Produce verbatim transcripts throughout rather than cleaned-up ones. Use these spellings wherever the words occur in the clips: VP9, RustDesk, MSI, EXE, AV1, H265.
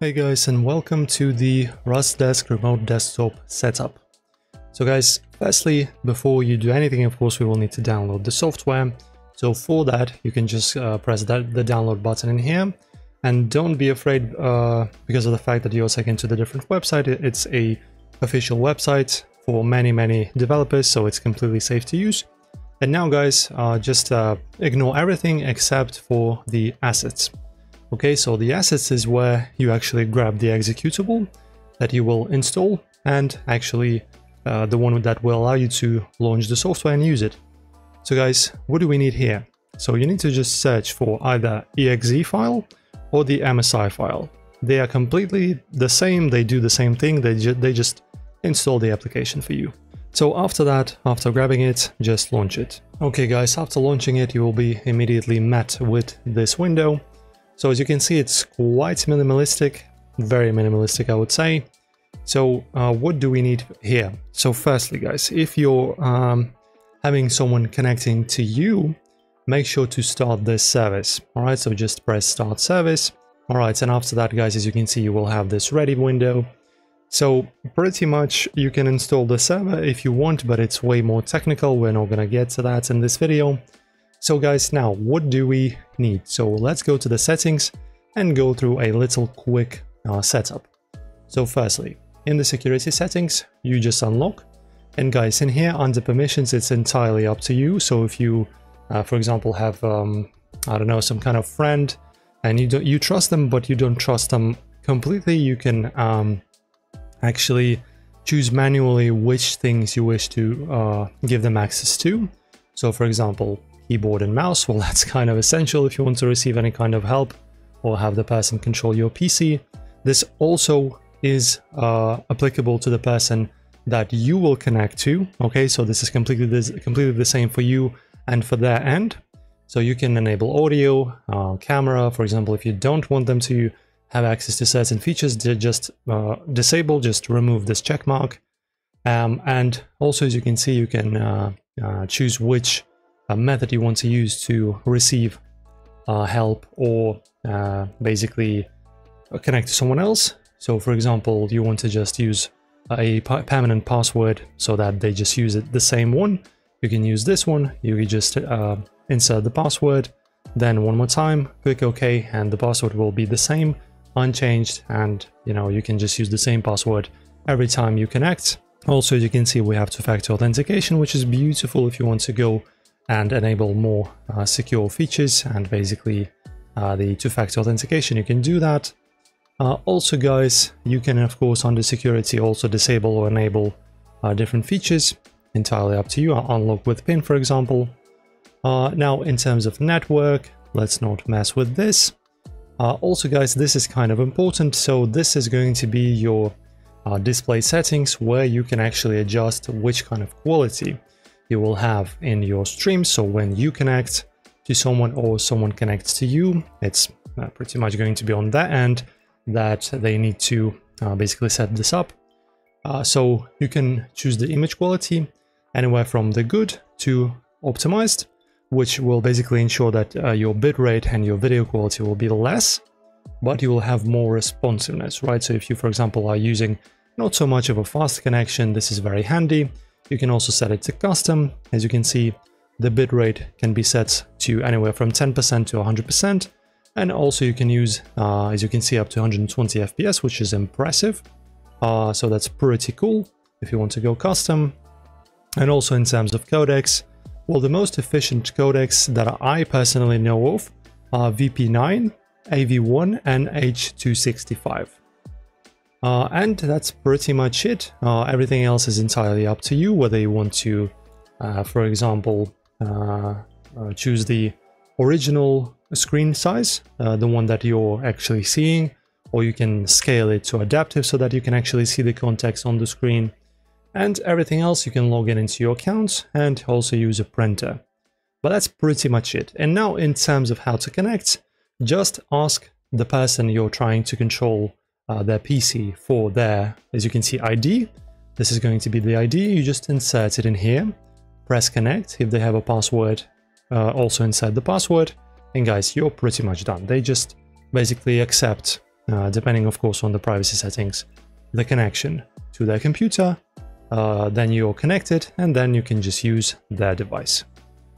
Hey guys, and welcome to the RustDesk remote desktop setup. So guys, firstly, before you do anything, of course, we will need to download the software. So for that, you can just uh, press that, the download button in here, and don't be afraid uh, because of the fact that you're taken to the different website. It's a official website for many, many developers, so it's completely safe to use. And now guys, uh, just uh, ignore everything except for the assets. Okay, so the assets is where you actually grab the executable that you will install and actually uh, the one that will allow you to launch the software and use it. So guys, what do we need here? So you need to just search for either E X E file or the M S I file. They are completely the same. They do the same thing. They, ju they just install the application for you. So after that, after grabbing it, just launch it. Okay guys, after launching it, you will be immediately met with this window. So as you can see, it's quite minimalistic, very minimalistic, I would say. So uh, what do we need here? So firstly, guys, if you're um, having someone connecting to you, make sure to start this service. All right, so just press start service. All right, and after that, guys, as you can see, you will have this ready window. So pretty much you can install the server if you want, but it's way more technical. We're not gonna get to that in this video. So guys, now what do we need? So let's go to the settings and go through a little quick uh, setup. So firstly, in the security settings, you just unlock. And guys, in here under permissions, it's entirely up to you. So if you, uh, for example, have, um, I don't know, some kind of friend and you, don't, you trust them, but you don't trust them completely, you can um, actually choose manually which things you wish to uh, give them access to. So for example, keyboard and mouse, well, that's kind of essential if you want to receive any kind of help or have the person control your P C. This also is uh, applicable to the person that you will connect to, okay? So this is completely, this, completely the same for you and for their end. So you can enable audio, uh, camera, for example, if you don't want them to have access to certain features, just uh, disable, just remove this check mark. Um, and also, as you can see, you can uh, uh, choose which a method you want to use to receive uh, help or uh, basically connect to someone else. So for example, you want to just use a permanent password so that they just use it the same one. You can use this one, you can just uh, insert the password, then one more time, click OK, and the password will be the same, unchanged, and you know, you can just use the same password every time you connect. Also, as you can see, we have two-factor authentication, which is beautiful if you want to go and enable more uh, secure features and basically uh, the two-factor authentication, you can do that. Uh, also guys, you can of course under security also disable or enable uh, different features, entirely up to you. I'll unlock with PIN, for example. Uh, now in terms of network, let's not mess with this. Uh, also guys, this is kind of important. So this is going to be your uh, display settings where you can actually adjust which kind of quality you will have in your stream. So when you connect to someone or someone connects to you, it's uh, pretty much going to be on that end that they need to uh, basically set this up. Uh, so you can choose the image quality anywhere from the good to optimized, which will basically ensure that uh, your bitrate and your video quality will be less, but you will have more responsiveness, right? So if you, for example, are using not so much of a fast connection, this is very handy. You can also set it to custom. As you can see, the bitrate can be set to anywhere from ten percent to one hundred percent. And also you can use, uh, as you can see, up to one hundred twenty F P S, which is impressive. Uh, so that's pretty cool if you want to go custom. And also in terms of codecs, well, the most efficient codecs that I personally know of are V P nine, A V one, and H two sixty-five. Uh, and that's pretty much it. Uh, everything else is entirely up to you, whether you want to, uh, for example, uh, uh, choose the original screen size, uh, the one that you're actually seeing, or you can scale it to adaptive so that you can actually see the context on the screen. And everything else, you can log in into your account and also use a printer. But that's pretty much it. And now in terms of how to connect, just ask the person you're trying to control Uh, their P C for their, as you can see, I D. This is going to be the I D. You just insert it in here, press connect. If they have a password, uh, also insert the password. And guys, you're pretty much done. They just basically accept uh, depending of course on the privacy settings, the connection to their computer. Uh, then you're connected, and then you can just use their device.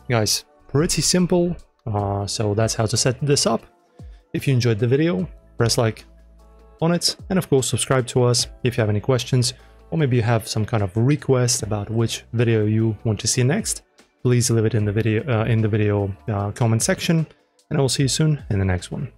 Guys, pretty simple. Uh, so that's how to set this up. If you enjoyed the video, press like on it, and of course subscribe to us if you have any questions, or maybe you have some kind of request about which video you want to see next. Please leave it in the video uh, in the video uh, comment section, and I will see you soon in the next one.